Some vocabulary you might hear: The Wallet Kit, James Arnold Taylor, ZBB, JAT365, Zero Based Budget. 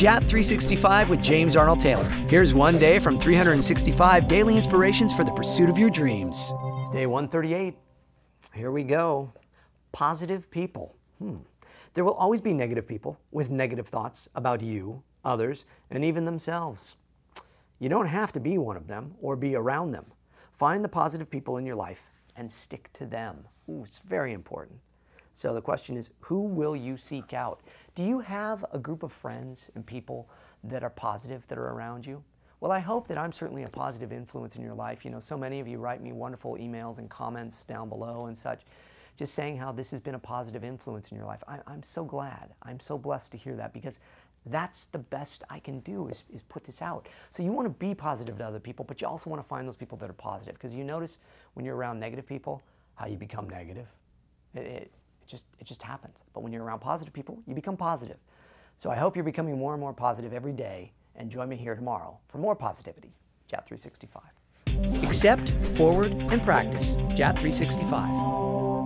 JAT365 with James Arnold Taylor. Here's one day from 365 daily inspirations for the pursuit of your dreams. It's day 138. Here we go. Positive people. There will always be negative people with negative thoughts about you, others, and even themselves. You don't have to be one of them or be around them. Find the positive people in your life and stick to them. It's very important. So the question is, who will you seek out? Do you have a group of friends and people that are positive, that are around you? Well, I hope that I'm certainly a positive influence in your life. You know, so many of you write me wonderful emails and comments down below and such, just saying how this has been a positive influence in your life. I'm so glad. I'm so blessed to hear that, because that's the best I can do is put this out. So you want to be positive to other people, but you also want to find those people that are positive, because you notice when you're around negative people, how you become negative. It just happens. But when you're around positive people, you become positive. So I hope you're becoming more and more positive every day, and join me here tomorrow for more positivity. JAT365. Accept, forward, and practice. JAT365.